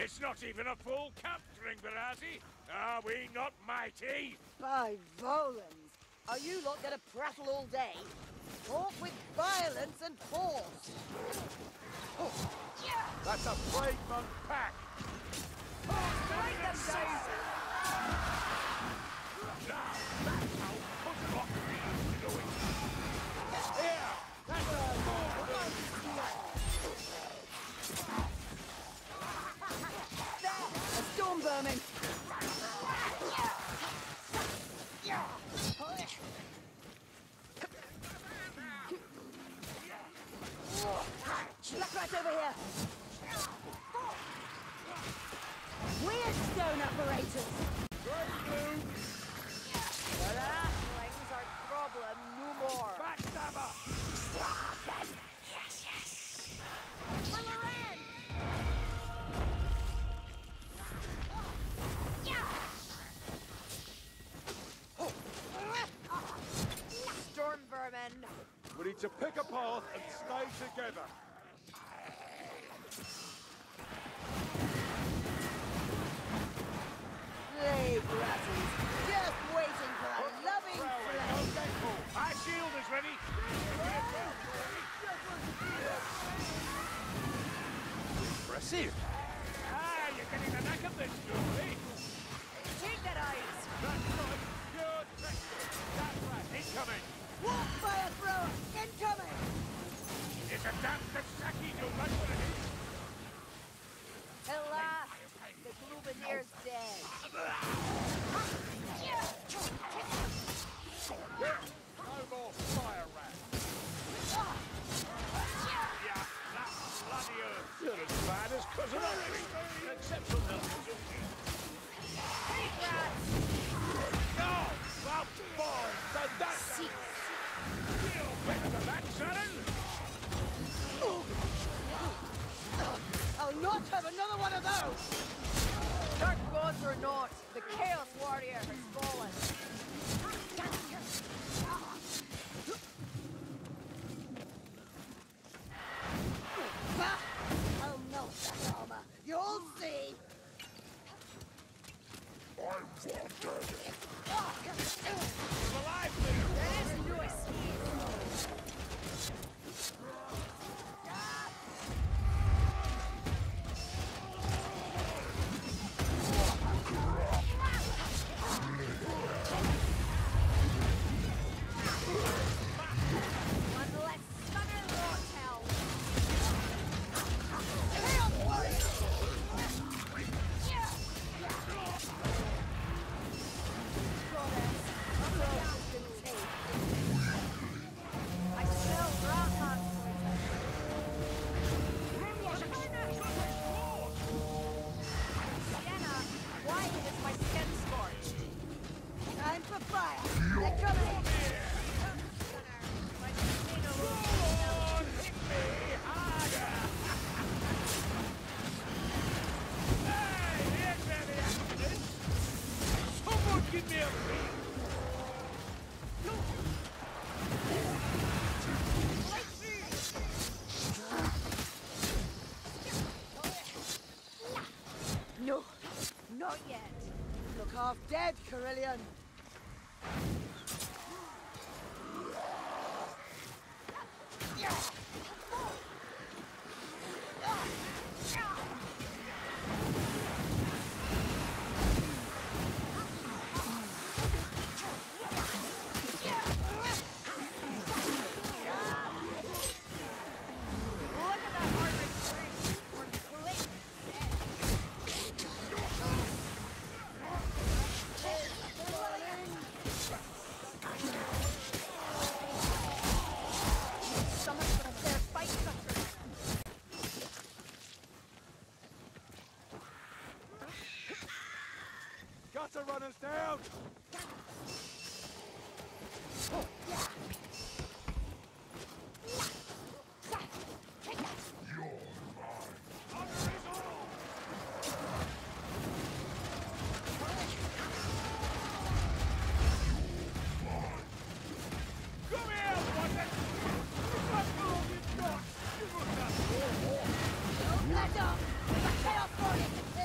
It's not even a full capturing, Barati. Are we not mighty? By Volans, are you lot gonna prattle all day? Talk with violence and force. Oh. Yeah. That's a plague-month pack. Oh, now, that's how Puzzleock is doing. Here, that's a storm vermin. Black rat's over here. Weird stone apparatus. Great move. Well, apparatus are a problem no more. Backstabber. Yes, yes. Well, we're in. Storm vermin. We need to pick a path and stay together. Slave rattles, just waiting for a loving slave. Our shield is ready. Impressive. Ah, you're getting the knack of this, Julie. Take that eyes. That's right. Good. That's right. Incoming. Walk fire thrower. Incoming. It's a damn Kasaki, you run for it. Alas, the Gloombeneer's dead. No more fire rats. Yeah, that bloody earth. You're as bad as Cousin Ollie. Except for the hate rats. No, well, boy, done that. You'll better than that, Shannon. I'll not have another one of those! Dark gods or not, the Chaos Warrior has fallen. Bah! I'll melt that armor. You'll see! I'm wanted! I'm alive there! There's no escape! Half dead, Carillion. To run us down! Come here, Watson! Let's go! Let's go! Let's go!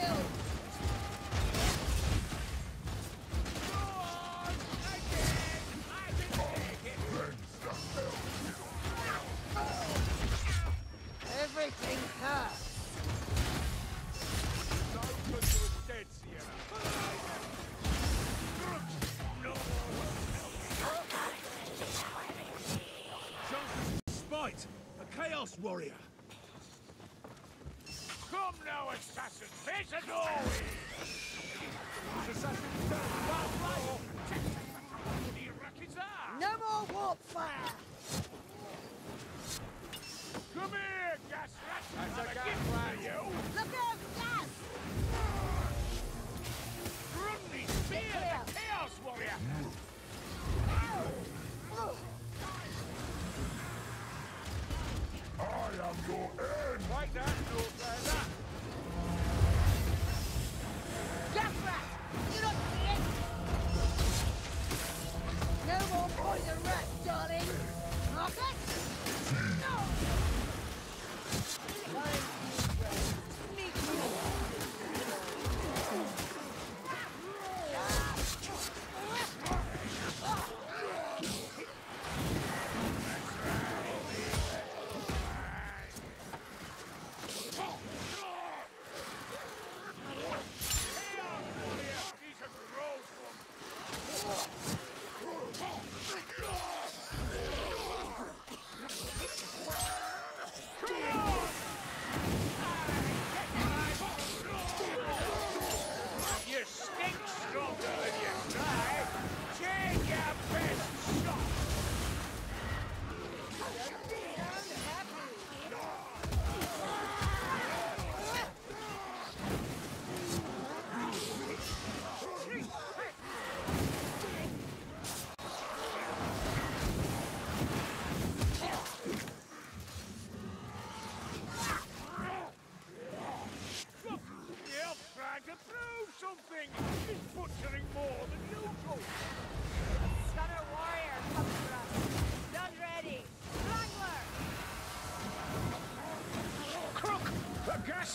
warrior. Come now, assassin, face a doorway! Assassin, don't no more warp fire! Come here, gas rat! That's a gas rat! Look out, gas! Run me, spear the chaos warrior! Ow! I am your end! Like that, Northander! Gasrat! You don't see it! No more poison rat, darling! Rocket! No! Meet you!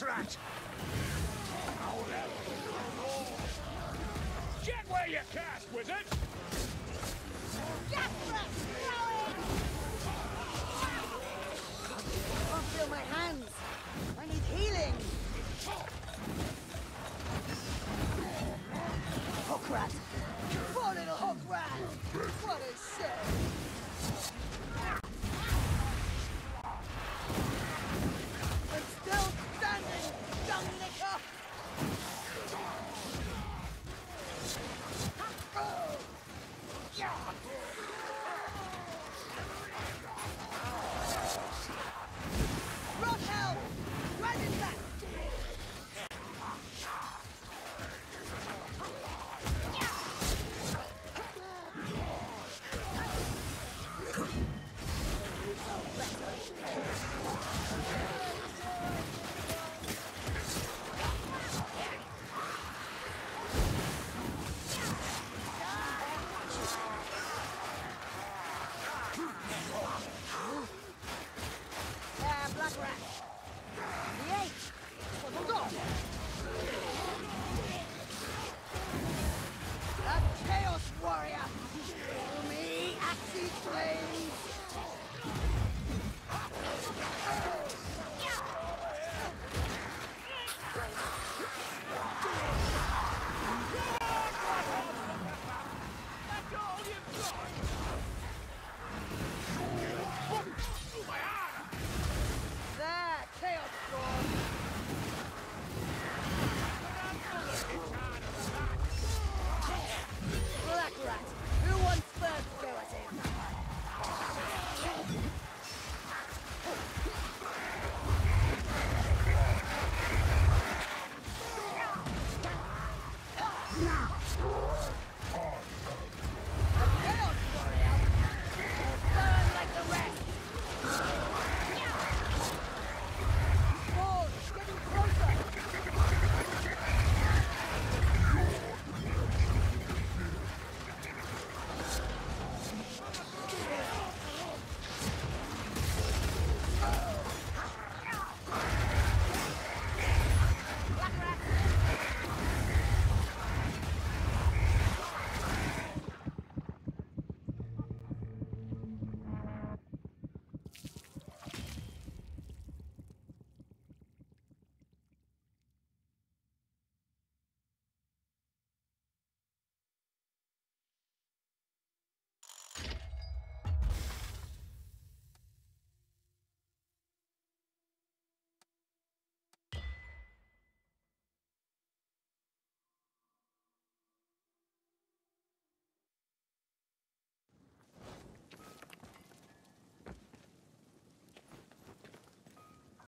Rat. Get where you cast, wizard! Gas rat, throw it! I can't feel my hands. I need healing.